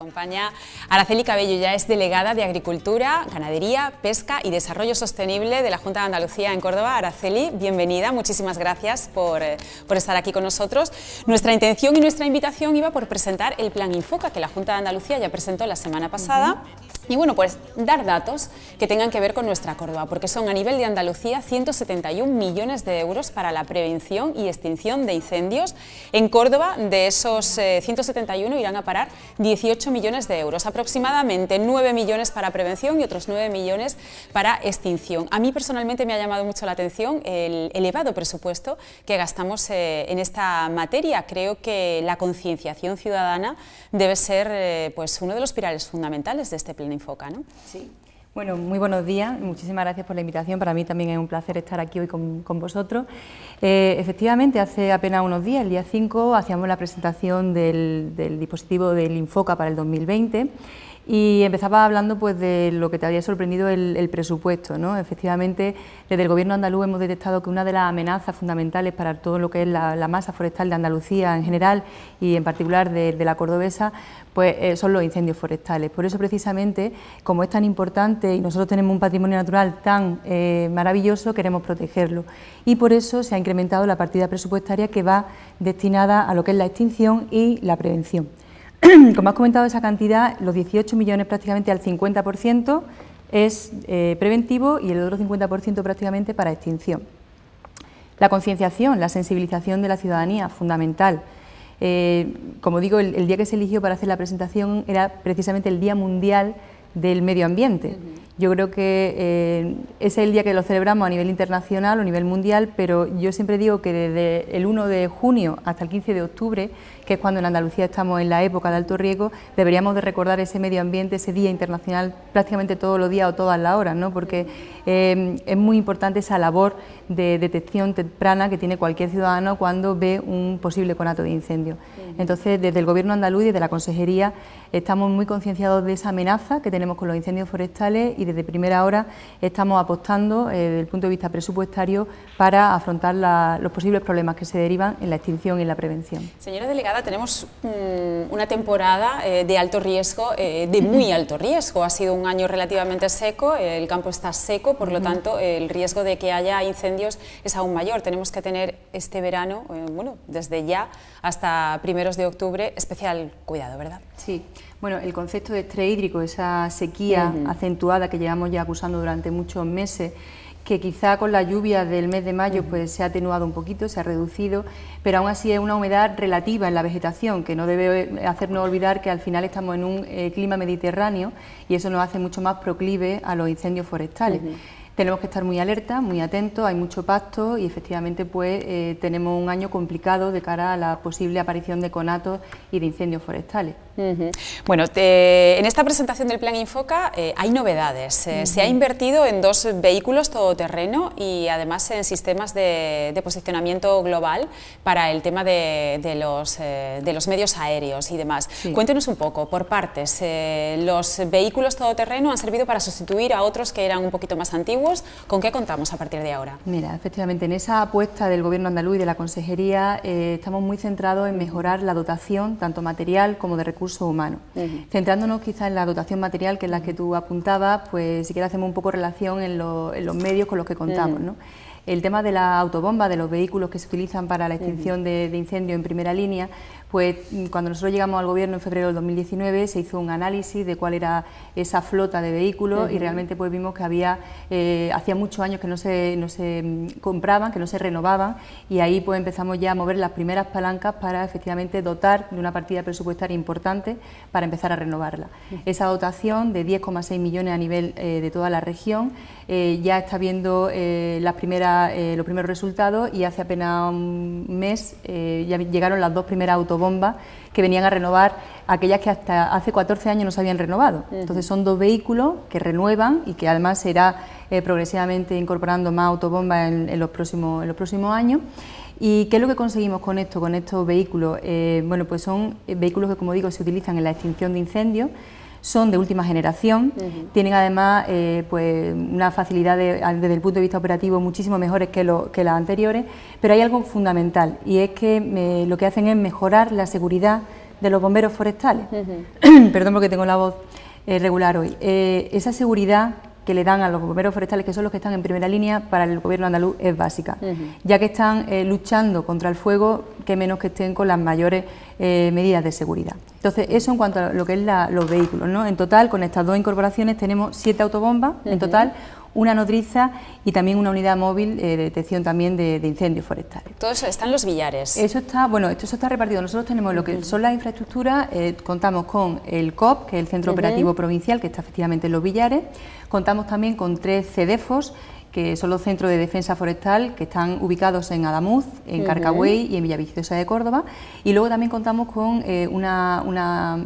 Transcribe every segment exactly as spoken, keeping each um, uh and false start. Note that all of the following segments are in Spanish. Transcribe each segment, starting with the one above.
Acompaña Araceli Cabello, ya es delegada de Agricultura, Ganadería, Pesca y Desarrollo Sostenible de la Junta de Andalucía en Córdoba. Araceli, bienvenida, muchísimas gracias por, por estar aquí con nosotros. Nuestra intención y nuestra invitación iba por presentar el Plan Infoca, que la Junta de Andalucía ya presentó la semana pasada. Uh-huh. Y bueno, pues dar datos que tengan que ver con nuestra Córdoba, porque son a nivel de Andalucía ciento setenta y un millones de euros para la prevención y extinción de incendios. En Córdoba, de esos eh, ciento setenta y uno irán a parar dieciocho millones de euros, aproximadamente nueve millones para prevención y otros nueve millones para extinción. A mí personalmente me ha llamado mucho la atención el elevado presupuesto que gastamos eh, en esta materia. Creo que la concienciación ciudadana debe ser eh, pues uno de los pilares fundamentales de este Plan Infoca, ¿no? Sí. Bueno, muy buenos días, muchísimas gracias por la invitación, para mí también es un placer estar aquí hoy con, con vosotros. Eh, efectivamente, hace apenas unos días, el día cinco, hacíamos la presentación del, del dispositivo del Infoca para el dos mil veinte y empezaba hablando pues, de lo que te había sorprendido el, el presupuesto, ¿no? Efectivamente, desde el Gobierno andaluz hemos detectado que una de las amenazas fundamentales para todo lo que es la, la masa forestal de Andalucía en general y en particular de, de la cordobesa, pues eh, son los incendios forestales. Por eso, precisamente, como es tan importante y nosotros tenemos un patrimonio natural tan eh, maravilloso, queremos protegerlo. Y por eso se ha incrementado la partida presupuestaria que va destinada a lo que es la extinción y la prevención. Como has comentado, esa cantidad, los dieciocho millones prácticamente al cincuenta por ciento es eh, preventivo y el otro cincuenta por ciento prácticamente para extinción. La concienciación, la sensibilización de la ciudadanía, fundamental. Eh, como digo, el, el día que se eligió para hacer la presentación era precisamente el Día Mundial del Medio Ambiente. Uh-huh. Yo creo que eh, ese es el día que lo celebramos a nivel internacional o a nivel mundial, pero yo siempre digo que desde el uno de junio hasta el quince de octubre, que es cuando en Andalucía estamos en la época de alto riesgo, deberíamos de recordar ese medio ambiente, ese día internacional, prácticamente todos los días o todas las horas, ¿no? Porque eh, es muy importante esa labor de detección temprana que tiene cualquier ciudadano cuando ve un posible conato de incendio. Entonces, desde el Gobierno andaluz y desde la Consejería estamos muy concienciados de esa amenaza que tenemos con los incendios forestales y desde primera hora estamos apostando eh, desde el punto de vista presupuestario para afrontar la, los posibles problemas que se derivan en la extinción y en la prevención. Señora delegada, tenemos mmm, una temporada eh, de alto riesgo, eh, de muy alto riesgo. Ha sido un año relativamente seco, eh, el campo está seco, por lo tanto eh, el riesgo de que haya incendios es aún mayor. Tenemos que tener este verano, eh, bueno, desde ya hasta primeros de octubre, especial cuidado, ¿verdad? Sí. Bueno, el concepto de estrés hídrico, esa sequía uh-huh. acentuada que llevamos ya acusando durante muchos meses, que quizá con la lluvia del mes de mayo uh-huh. pues se ha atenuado un poquito, se ha reducido, pero aún así es una humedad relativa en la vegetación, que no debe hacernos olvidar que al final estamos en un eh, clima mediterráneo y eso nos hace mucho más proclive a los incendios forestales. Uh-huh. Tenemos que estar muy alerta, muy atentos, hay mucho pasto y efectivamente pues eh, tenemos un año complicado de cara a la posible aparición de conatos y de incendios forestales. Uh-huh. Bueno, te, en esta presentación del Plan Infoca eh, hay novedades. Eh, uh-huh. Se ha invertido en dos vehículos todoterreno y además en sistemas de, de posicionamiento global para el tema de, de, los, eh, de los medios aéreos y demás. Sí. Cuéntenos un poco, por partes, eh, los vehículos todoterreno han servido para sustituir a otros que eran un poquito más antiguos. ¿Con qué contamos a partir de ahora? Mira, efectivamente, en esa apuesta del Gobierno andaluz y de la Consejería eh, estamos muy centrados en mejorar la dotación, tanto material como de recursos humanos. Uh-huh. Centrándonos quizá en la dotación material, que es la que tú apuntabas, pues si quieres hacemos un poco relación en, lo, en los medios con los que contamos, uh-huh. ¿no? El tema de la autobomba, de los vehículos que se utilizan para la extinción uh-huh. de, de incendio en primera línea, pues cuando nosotros llegamos al Gobierno en febrero del dos mil diecinueve se hizo un análisis de cuál era esa flota de vehículos uh-huh. y realmente pues vimos que había, eh, hacía muchos años que no se, no se compraban, que no se renovaban y ahí pues empezamos ya a mover las primeras palancas para efectivamente dotar de una partida presupuestaria importante para empezar a renovarla. Uh-huh. Esa dotación de diez coma seis millones a nivel eh, de toda la región eh, ya está viendo eh, las primeras Eh, los primeros resultados y hace apenas un mes eh, ya llegaron las dos primeras autobombas que venían a renovar aquellas que hasta hace catorce años no se habían renovado. Uh-huh. Entonces son dos vehículos que renuevan y que además se irá eh, progresivamente incorporando más autobombas en, en los próximos, en los próximos años. ¿Y qué es lo que conseguimos con esto, con estos vehículos? Eh, bueno, pues son vehículos que, como digo, se utilizan en la extinción de incendios, son de última generación, uh-huh. tienen además eh, pues una facilidad de, desde el punto de vista operativo muchísimo mejores que, lo, que las anteriores, pero hay algo fundamental y es que eh, lo que hacen es mejorar la seguridad de los bomberos forestales, uh-huh. perdón porque tengo la voz eh, regular hoy, eh, esa seguridad que le dan a los bomberos forestales, que son los que están en primera línea para el gobierno andaluz, es básica, uh-huh. ya que están eh, luchando contra el fuego, que menos que estén con las mayores eh, medidas de seguridad. Entonces, eso en cuanto a lo que es la, los vehículos, ¿no? En total, con estas dos incorporaciones tenemos siete autobombas, uh-huh. en total, una nodriza y también una unidad móvil eh, de detección también de, de incendios forestales. Todo eso está en los villares. Eso está, bueno, esto eso está repartido. Nosotros tenemos lo que uh-huh. son las infraestructuras, eh, contamos con el C O P, que es el Centro uh-huh. Operativo Provincial, que está efectivamente en los villares, contamos también con tres C D E F O S, que son los centros de defensa forestal que están ubicados en Adamuz, en Carcagüey uh-huh. y en Villaviciosa de Córdoba, y luego también contamos con eh, una, una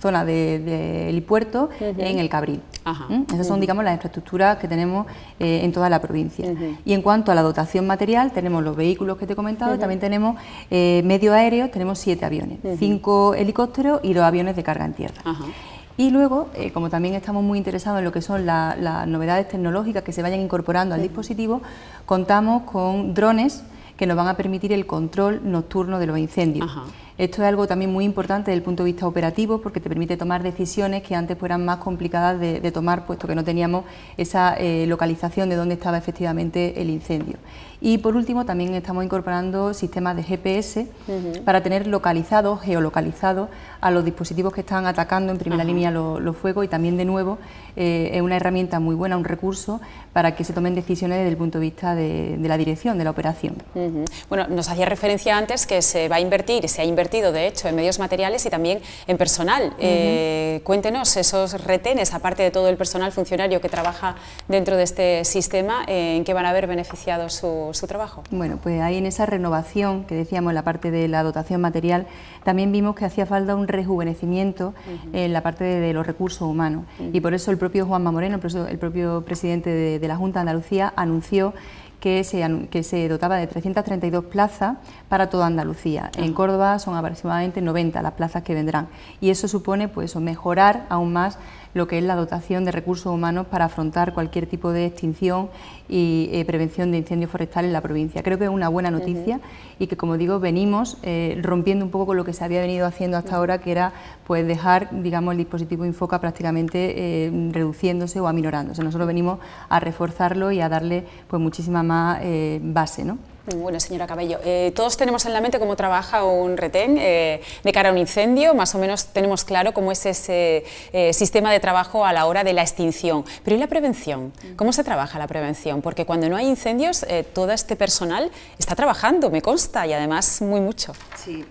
zona de, de helipuerto uh-huh. en El Cabril. Ajá. ¿Mm? Esas son, uh-huh. digamos, las infraestructuras que tenemos eh, en toda la provincia. Uh-huh. Y en cuanto a la dotación material, tenemos los vehículos que te he comentado, uh-huh. y también tenemos eh, medio aéreo, tenemos siete aviones, uh-huh. cinco helicópteros y dos aviones de carga en tierra. Uh-huh. Y luego, eh, como también estamos muy interesados en lo que son la, las novedades tecnológicas que se vayan incorporando al dispositivo, contamos con drones que nos van a permitir el control nocturno de los incendios. Ajá. Esto es algo también muy importante desde el punto de vista operativo, porque te permite tomar decisiones que antes eran más complicadas de, de tomar, puesto que no teníamos esa eh, localización de dónde estaba efectivamente el incendio. Y por último también estamos incorporando sistemas de G P S uh-huh. para tener localizados, geolocalizados a los dispositivos que están atacando en primera uh-huh. línea los lo fuegos, y también de nuevo eh, es una herramienta muy buena, un recurso para que se tomen decisiones desde el punto de vista de, de la dirección, de la operación. Uh-huh. Bueno, nos hacía referencia antes que se va a invertir, se ha invertido de hecho en medios materiales y también en personal. Uh-huh. eh, cuéntenos esos retenes, aparte de todo el personal funcionario que trabaja dentro de este sistema, eh, en qué van a haber beneficiado su, su trabajo. Bueno, pues ahí en esa renovación que decíamos en la parte de la dotación material, también vimos que hacía falta un rejuvenecimiento uh-huh. en la parte de, de los recursos humanos, uh-huh. y por eso el propio Juan Mamoreno, el propio presidente de, de la Junta de Andalucía, anunció Que se, que se dotaba de trescientas treinta y dos plazas para toda Andalucía. Ajá. En Córdoba son aproximadamente noventa las plazas que vendrán, y eso supone, pues, mejorar aún más lo que es la dotación de recursos humanos para afrontar cualquier tipo de extinción y eh, prevención de incendios forestales en la provincia. Creo que es una buena noticia, uh-huh. y que, como digo, venimos eh, rompiendo un poco con lo que se había venido haciendo hasta uh-huh. ahora, que era, pues, dejar, digamos, el dispositivo Infoca prácticamente eh, reduciéndose o aminorándose. Nosotros venimos a reforzarlo y a darle, pues, muchísima más eh, base, ¿no? Bueno, señora Cabello, eh, todos tenemos en la mente cómo trabaja un retén eh, de cara a un incendio, más o menos tenemos claro cómo es ese eh, sistema de trabajo a la hora de la extinción, pero ¿y la prevención? ¿Cómo se trabaja la prevención? Porque cuando no hay incendios, eh, todo este personal está trabajando, me consta, y además muy mucho. Sí.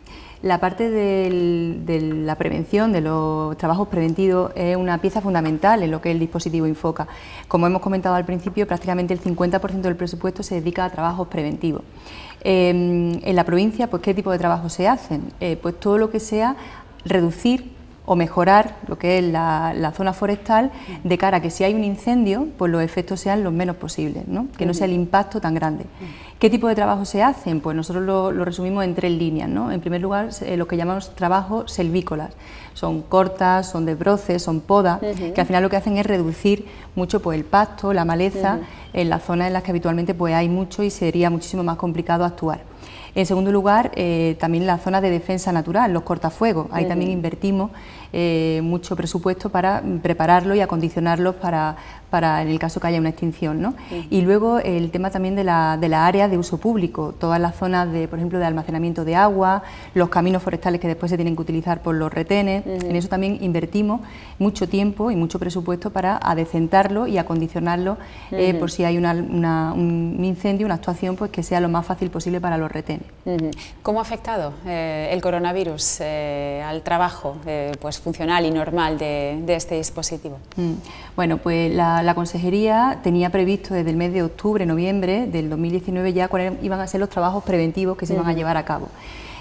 La parte del, de la prevención, de los trabajos preventivos, es una pieza fundamental en lo que es el dispositivo Infoca. Como hemos comentado al principio, prácticamente el cincuenta por ciento del presupuesto se dedica a trabajos preventivos. Eh, en la provincia, pues, ¿qué tipo de trabajos se hacen? Eh, pues todo lo que sea reducir o mejorar lo que es la, la zona forestal, de cara a que si hay un incendio, pues los efectos sean los menos posibles, ¿no? Que no sea el impacto tan grande. ¿Qué tipo de trabajo se hacen? Pues nosotros lo, lo resumimos en tres líneas, ¿no? En primer lugar, eh, lo que llamamos trabajos selvícolas. Son cortas, son desbroces, son podas, uh-huh. que al final lo que hacen es reducir mucho, pues, el pasto, la maleza, uh-huh. en las zonas en las que habitualmente, pues, hay mucho y sería muchísimo más complicado actuar. En segundo lugar, eh, también las zonas de defensa natural, los cortafuegos. Ahí uh-huh. también invertimos eh, mucho presupuesto para prepararlos y acondicionarlos para, para en el caso que haya una extinción, ¿no? Uh-huh. Y luego el tema también de la, de la área de uso público, todas las zonas, de, por ejemplo, de almacenamiento de agua, los caminos forestales que después se tienen que utilizar por los retenes. Uh-huh. En eso también invertimos mucho tiempo y mucho presupuesto para adecentarlo y acondicionarlo uh-huh. eh, por si hay una, una, un incendio, una actuación, pues, que sea lo más fácil posible para los retenes. ¿Cómo ha afectado eh, el coronavirus eh, al trabajo eh, pues funcional y normal de, de este dispositivo? Bueno, pues la, la Consejería tenía previsto desde el mes de octubre, noviembre del dos mil diecinueve ya cuáles iban a ser los trabajos preventivos que se iban a llevar a cabo.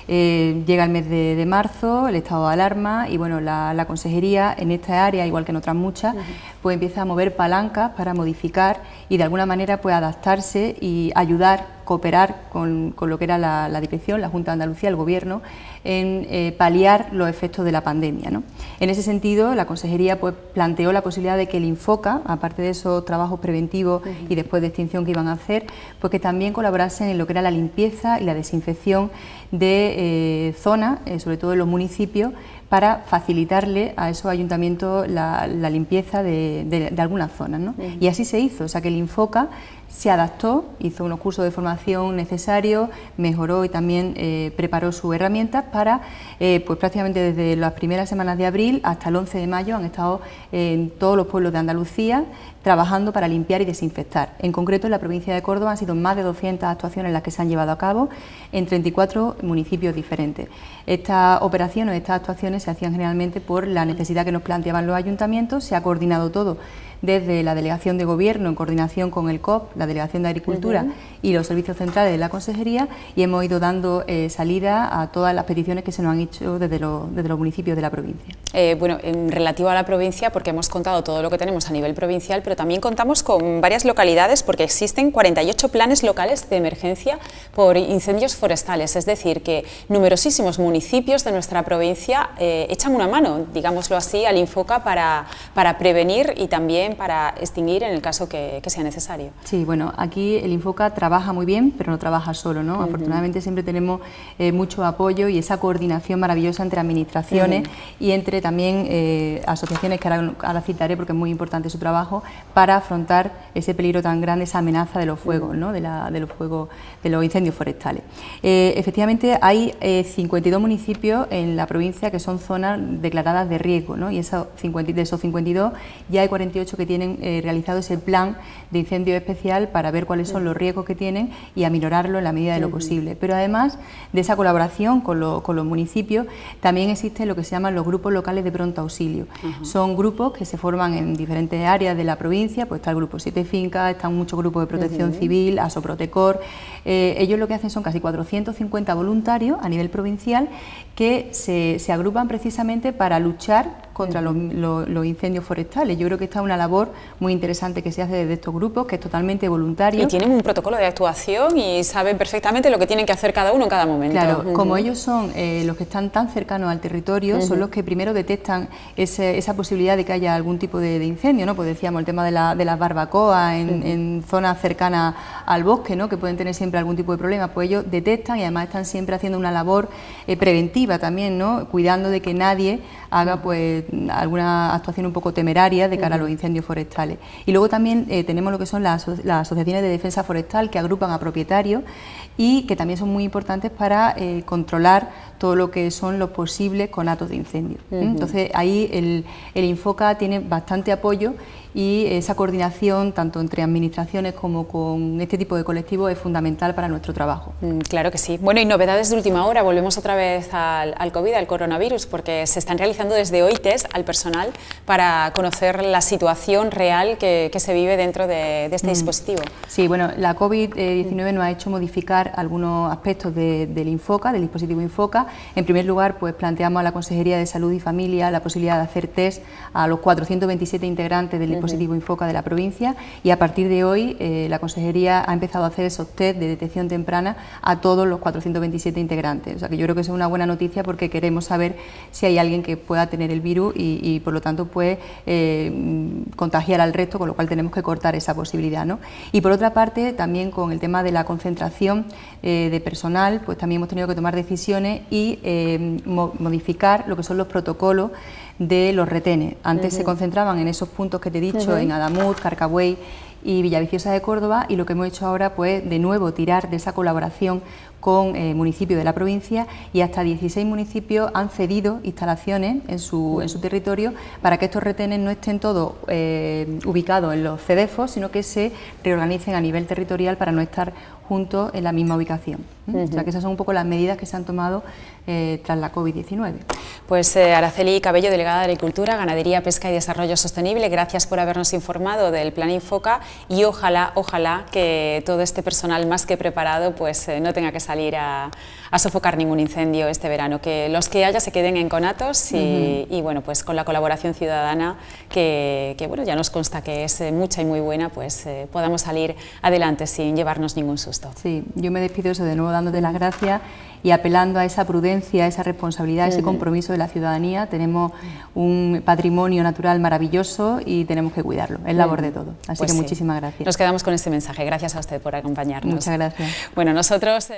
Eh, llega el mes de, de marzo, el estado de alarma, y bueno, la, la Consejería en esta área, igual que en otras muchas, uh-huh. pues empieza a mover palancas para modificar y de alguna manera, pues, adaptarse y ayudar cooperar con, con lo que era la, la dirección, la Junta de Andalucía, el Gobierno, en eh, paliar los efectos de la pandemia, ¿no? En ese sentido, la Consejería pues planteó la posibilidad de que el Infoca, aparte de esos trabajos preventivos uh-huh. y después de extinción que iban a hacer, pues que también colaborasen en lo que era la limpieza y la desinfección de eh, zonas, eh, sobre todo en los municipios, para facilitarle a esos ayuntamientos la, la limpieza de, de, de algunas zonas, ¿no? Uh-huh. Y así se hizo, o sea que el Infoca se adaptó, hizo unos cursos de formación necesarios, mejoró y también eh, preparó sus herramientas para, eh, pues prácticamente desde las primeras semanas de abril hasta el once de mayo han estado en todos los pueblos de Andalucía trabajando para limpiar y desinfectar. En concreto, en la provincia de Córdoba han sido más de doscientas actuaciones las que se han llevado a cabo en treinta y cuatro municipios diferentes. Estas operaciones, estas actuaciones se hacían generalmente por la necesidad que nos planteaban los ayuntamientos, se ha coordinado todo desde la Delegación de Gobierno en coordinación con el C O P, la Delegación de Agricultura uh-huh. y los servicios centrales de la Consejería, y hemos ido dando eh, salida a todas las peticiones que se nos han hecho desde, lo, desde los municipios de la provincia. Eh, bueno, en relativo a la provincia, porque hemos contado todo lo que tenemos a nivel provincial, pero también contamos con varias localidades porque existen cuarenta y ocho planes locales de emergencia por incendios forestales, es decir, que numerosísimos municipios de nuestra provincia eh, echan una mano, digámoslo así, al Infoca para, para prevenir y también para extinguir en el caso que, que sea necesario. Sí, bueno, aquí el Infoca trabaja muy bien, pero no trabaja solo, ¿no? Uh-huh. Afortunadamente siempre tenemos eh, mucho apoyo y esa coordinación maravillosa entre administraciones uh-huh. y entre también eh, asociaciones, que ahora, ahora citaré porque es muy importante su trabajo, para afrontar ese peligro tan grande, esa amenaza de los fuegos, uh-huh. ¿no? de, la, de los fuegos, de los incendios forestales. Eh, efectivamente hay eh, cincuenta y dos municipios en la provincia que son zonas declaradas de riesgo, ¿no? Y esos cincuenta, de esos cincuenta y dos ya hay cuarenta y ocho que que tienen eh, realizado ese plan de incendio especial para ver cuáles son los riesgos que tienen y aminorarlo en la medida de lo posible. Pero además de esa colaboración con, lo, con los municipios, también existen lo que se llaman los grupos locales de pronto auxilio. Uh-huh. Son grupos que se forman en diferentes áreas de la provincia, pues está el grupo Siete Fincas, están muchos grupos de protección uh-huh. civil, Asoprotecor. Eh, ellos lo que hacen son casi cuatrocientos cincuenta voluntarios a nivel provincial que se, se agrupan precisamente para luchar contra los, los, los incendios forestales. Yo creo que esta es una labor muy interesante que se hace desde estos grupos, que es totalmente voluntario. Y tienen un protocolo de actuación y saben perfectamente lo que tienen que hacer cada uno en cada momento. Claro, uh-huh. como ellos son eh, los que están tan cercanos al territorio, uh-huh. son los que primero detectan ese, esa posibilidad de que haya algún tipo de, de incendio, ¿no? Pues decíamos el tema de, la, de las barbacoas en, uh-huh. en zonas cercanas al bosque, ¿no? Que pueden tener siempre algún tipo de problema, pues ellos detectan y además están siempre haciendo una labor eh, preventiva también, ¿no? Cuidando de que nadie haga pues alguna actuación un poco temeraria de cara uh-huh. a los incendios forestales. Y luego también eh, tenemos lo que son las, aso las asociaciones de defensa forestal, que agrupan a propietarios y que también son muy importantes para eh, controlar todo lo que son los posibles conatos de incendio. Uh-huh. Entonces ahí el, el Infoca tiene bastante apoyo y esa coordinación tanto entre administraciones como con este tipo de colectivos es fundamental para nuestro trabajo. Mm, claro que sí. Bueno, y novedades de última hora, volvemos otra vez al, al COVID, al coronavirus, porque se están realizando desde hoy test al personal para conocer la situación real que, que se vive dentro de, de este mm. dispositivo. Sí, bueno, la COVID diecinueve nos ha hecho modificar algunos aspectos de, del Infoca, del dispositivo Infoca. En primer lugar, pues planteamos a la Consejería de Salud y Familia la posibilidad de hacer test a los cuatrocientos veintisiete integrantes del mm. dispositivo Infoca de la provincia, y a partir de hoy eh, la Consejería ha empezado a hacer esos test de detección temprana a todos los cuatrocientos veintisiete integrantes. O sea que yo creo que eso es una buena noticia porque queremos saber si hay alguien que pueda tener el virus y, y por lo tanto pues eh, contagiar al resto, con lo cual tenemos que cortar esa posibilidad, ¿no? Y por otra parte también con el tema de la concentración eh, de personal, pues también hemos tenido que tomar decisiones y eh, mo modificar lo que son los protocolos de los retenes. Antes uh-huh. se concentraban en esos puntos que te he dicho, uh-huh. en Adamuz, Carcagüey y Villaviciosa de Córdoba, y lo que hemos hecho ahora pues de nuevo tirar de esa colaboración con eh, municipios de la provincia, y hasta dieciséis municipios han cedido instalaciones en su, en su territorio para que estos retenes no estén todos eh, ubicados en los C D E F O S, sino que se reorganicen a nivel territorial para no estar juntos en la misma ubicación. Uh-huh. O sea que esas son un poco las medidas que se han tomado eh, tras la COVID diecinueve. Pues eh, Araceli Cabello, delegada de Agricultura, Ganadería, Pesca y Desarrollo Sostenible, gracias por habernos informado del Plan Infoca, y ojalá, ojalá que todo este personal más que preparado pues eh, no tenga que salir salir a, a sofocar ningún incendio este verano, que los que haya se queden en conatos y, uh-huh. y bueno, pues con la colaboración ciudadana que, que bueno, ya nos consta que es mucha y muy buena, pues eh, podamos salir adelante sin llevarnos ningún susto. esto. Sí, yo me despido eso de nuevo dándote las gracias y apelando a esa prudencia, a esa responsabilidad, a ese compromiso de la ciudadanía. Tenemos un patrimonio natural maravilloso y tenemos que cuidarlo, es labor de todo. Así pues que sí. Muchísimas gracias. Nos quedamos con este mensaje, gracias a usted por acompañarnos. Muchas gracias. Bueno, nosotros... Eh...